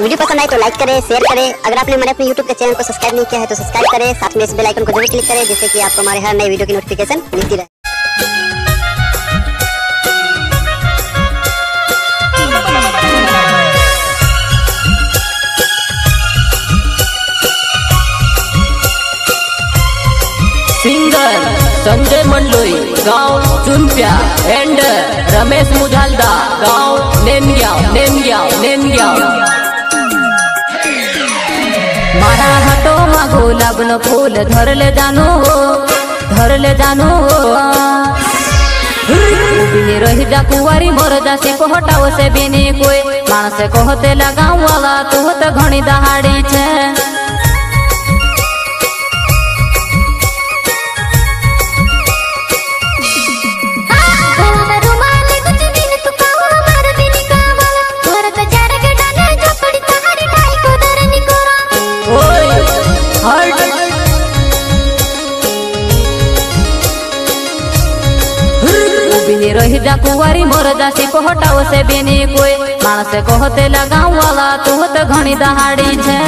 Video पसंद आए तो लाइक करें, शेयर करें। अगर आपने हमारे अपने YouTube के चैनल को सब्सक्राइब नहीं किया है तो सब्सक्राइब करें, साथ में इस बेल आइकन को जरूर क्लिक करें जिससे कि आपको हमारे हर नए वीडियो की नोटिफिकेशन मिलती रहे। सिंगर संजय मंडलोई गाँव चुनप्या एंड रमेश मुझालदा गाँव नेनग्याव। मारा हटो मागो लागलो फूल धरले जानो हो बिने रही जा कुवारी मरदा से पहटाव से बिने कोई मानस कहते लगाव वाला तू तो घणी दहाड़ी छे। रही जा कुवारी मरदा से पहटाव से बिने कोई मानस कहते लगाव वाला तू तो घणी दहाड़ी छे।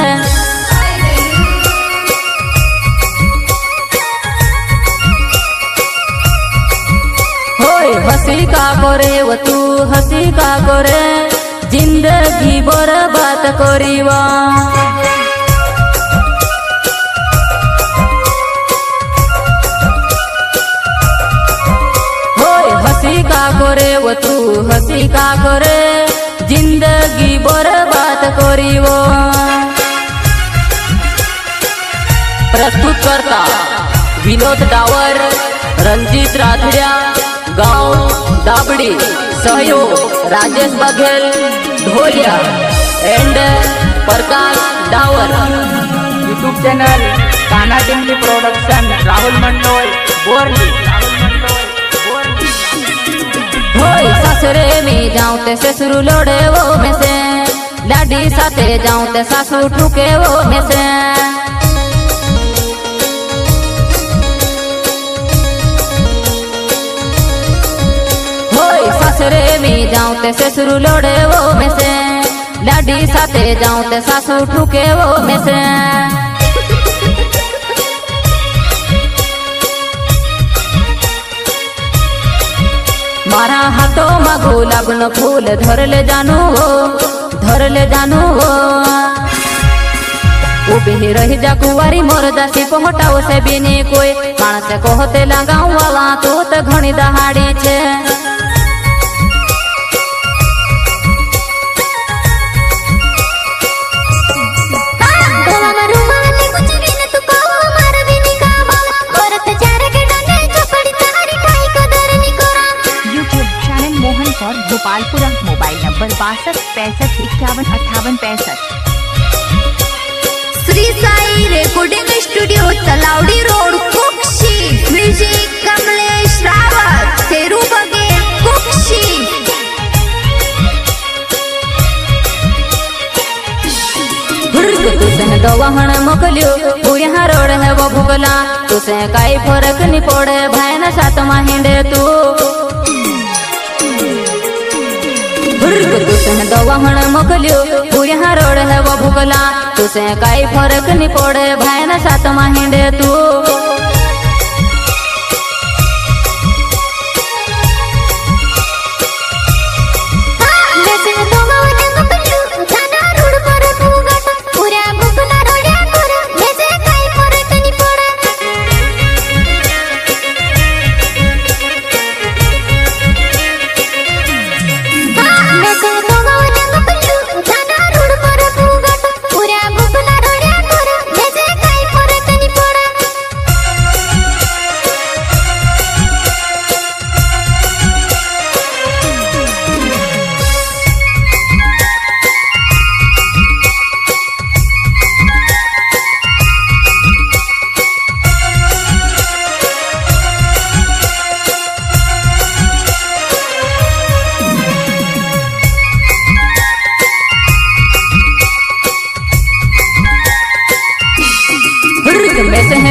होय हसी का करे जिंदगी बर्बाद करीवा। हसी का करे जिंदगी बर्बाद करीबो। प्रस्तुतकर्ता विनोद डावर, रंजित राठड़िया, गांव दाबड़ी, सहयोग Rajesh Baghel Dholiya and Prakash Dawar. YouTube channel काना डिंग प्रोडक्शन, राहुल मंडलोई ससुरे में जाऊते ससुर लोड़े वो में से लाडी साथे जाऊते सासू ठुके वो में से। ससुरे में जाऊते ससुर लोड़े वो में से लाडी साथे जाऊते सासू ठुके वो में से। मारा हाथो मागो लागलो फूल धरले जानो हो उभी रही जा कुवारी मरदा से पहटाव से बिने कोई मानस कहते लगाव वाला तू तो घणी दहाड़ी छे। भोपालपुरंक mobile number 6265 51 58 65। Shri Sai recording studio, Talawadi road, Kukshi. Music Kamlesh Rawat, Sheru Baghel, Kukshi. तुसन दवाहण मोकलियो पुरिया रोड है वो भुगला तुसे काई फरक नहीं पड़े भाई ना साथ मा हिंडे तू। तुसन दवाहण मोकलियो पुरिया रोड है वो भुगला तुसे काई फरक नहीं पड़े भाई ना साथ मा हिंडे तू।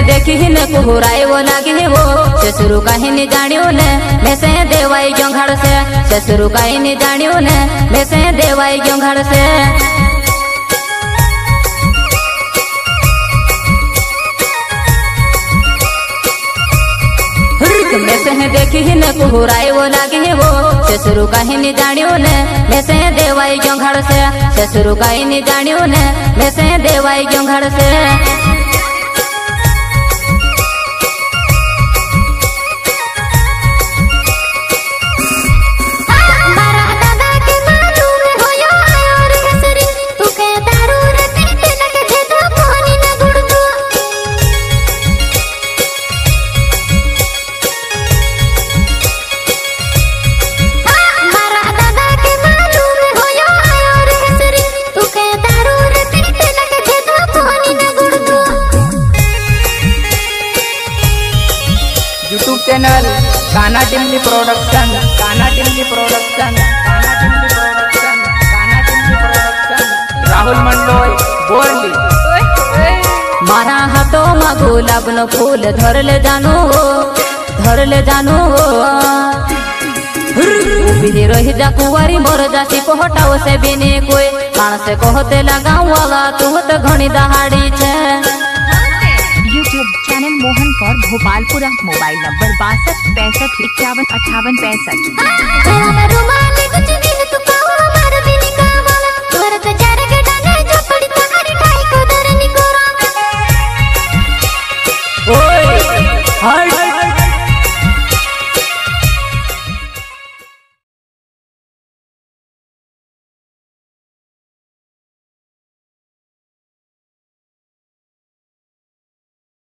देखी ही न कुहुराई वो लागे वो ससुरु कहीं नहीं जानियो ने मैं से देवाई जोंघड़ से ससुरु कहीं नहीं जानियो ने मैं से देवाई जोंघड़ से। देखिन कुहुराई वो लागे वो ससुरु काहे नि जानियो ने मैसे देवाई जोंघड़ से ससुरु काहे नि जानियो ने मैसे देवाई जोंघड़ से। चैनल काना डिंग प्रोडक्शन, काना डिंग प्रोडक्शन, काना डिंग प्रोडक्शन, काना डिंग प्रोडक्शन। राहुल मंडलोई बोली मारा हाथों में गुलाब नो फूल धरले जानो बिनी रही जा कुंवारी मोर जासी पहटाओ से बिनी कोई कान से कहते लगाऊ वाला तू तो घनी दहाड़ी छे। चैनल मोहन कौर भोपालपुरंक मोबाइल नंबर 62 65 51 58 65।